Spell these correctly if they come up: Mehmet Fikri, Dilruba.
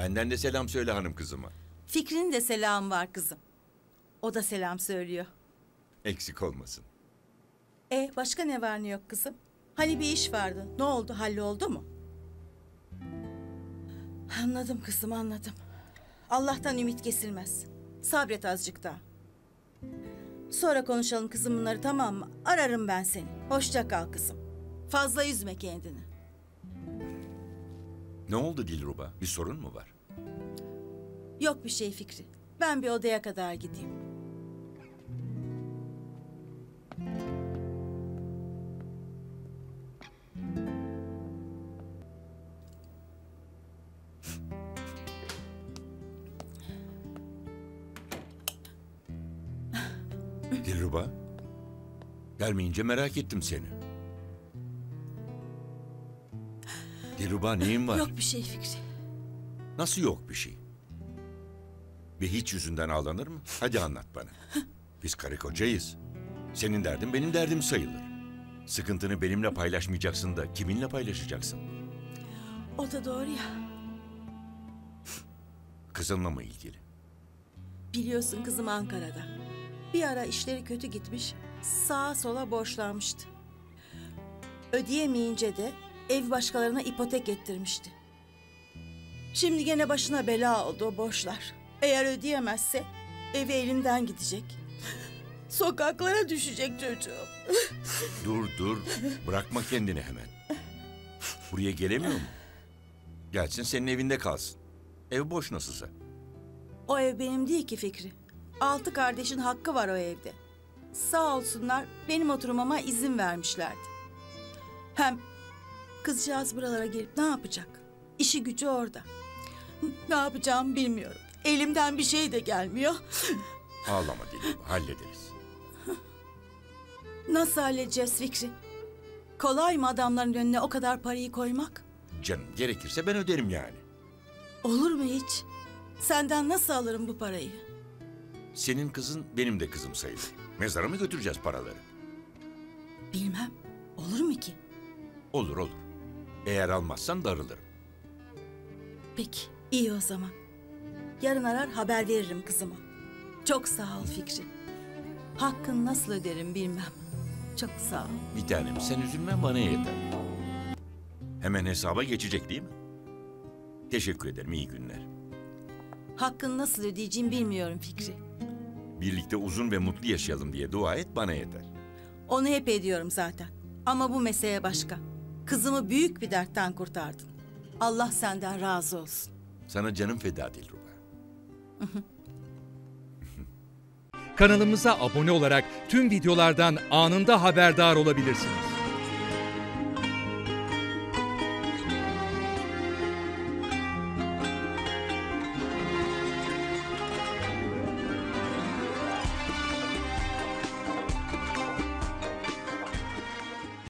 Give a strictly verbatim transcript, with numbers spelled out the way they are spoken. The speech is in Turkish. Benden de selam söyle hanım kızıma. Fikri'nin de selamı var kızım. O da selam söylüyor. Eksik olmasın. E başka ne var ne yok kızım? Hani bir iş vardı. Ne oldu? Halloldu mu? Anladım kızım, anladım. Allah'tan ümit kesilmez. Sabret azıcık daha. Sonra konuşalım kızım bunları, tamam mı? Ararım ben seni. Hoşça kal kızım. Fazla üzme kendini. Ne oldu Dilruba? Bir sorun mu var? Yok bir şey Fikri. Ben bir odaya kadar gideyim. Dilruba, gelmeyince merak ettim seni. Dilruba, neyin var? Yok bir şey Fikri. Nasıl yok bir şey? Bir hiç yüzünden ağlanır mı? Hadi anlat bana. Biz karı kocayız. Senin derdin benim derdim sayılır. Sıkıntını benimle paylaşmayacaksın da kiminle paylaşacaksın? O da doğru ya. Kızınla mı ilgili? Biliyorsun kızım Ankara'da. Bir ara işleri kötü gitmiş, sağa sola borçlanmıştı. Ödeyemeyince de ev başkalarına ipotek ettirmişti. Şimdi gene başına bela oldu o borçlar. Eğer ödeyemezse evi elinden gidecek. Sokaklara düşecek çocuğum. Dur dur, bırakma kendini hemen. Buraya gelemiyor mu? Gelsin senin evinde kalsın. Ev boş nasılsa. O ev benim değil ki Fikri. Altı kardeşin hakkı var o evde. Sağ olsunlar benim oturmama izin vermişlerdi. Hem kızcağız buralara gelip ne yapacak? İşi gücü orada. Ne yapacağımı bilmiyorum. Elimden bir şey de gelmiyor. Ağlama Dilruba, hallederiz. Nasıl halledeceğiz Fikri? Kolay mı adamların önüne o kadar parayı koymak? Canım gerekirse ben öderim yani. Olur mu hiç? Senden nasıl alırım bu parayı? Senin kızın benim de kızım sayılır. Mezara mı götüreceğiz paraları? Bilmem. Olur mu ki? Olur olur. Eğer almazsan darılırım. Peki. İyi o zaman. Yarın arar haber veririm kızıma. Çok sağ ol Fikri. Hakkını nasıl öderim bilmem. Çok sağ ol. Bir tanem sen üzülme, bana yeter. Hemen hesaba geçecek değil mi? Teşekkür ederim. İyi günler. Hakkını nasıl ödeyeceğim bilmiyorum Fikri. Birlikte uzun ve mutlu yaşayalım diye dua et, bana yeter. Onu hep ediyorum zaten. Ama bu mesele başka. Kızımı büyük bir dertten kurtardın. Allah senden razı olsun. Sana canım feda Dilruba. Kanalımıza abone olarak tüm videolardan anında haberdar olabilirsiniz.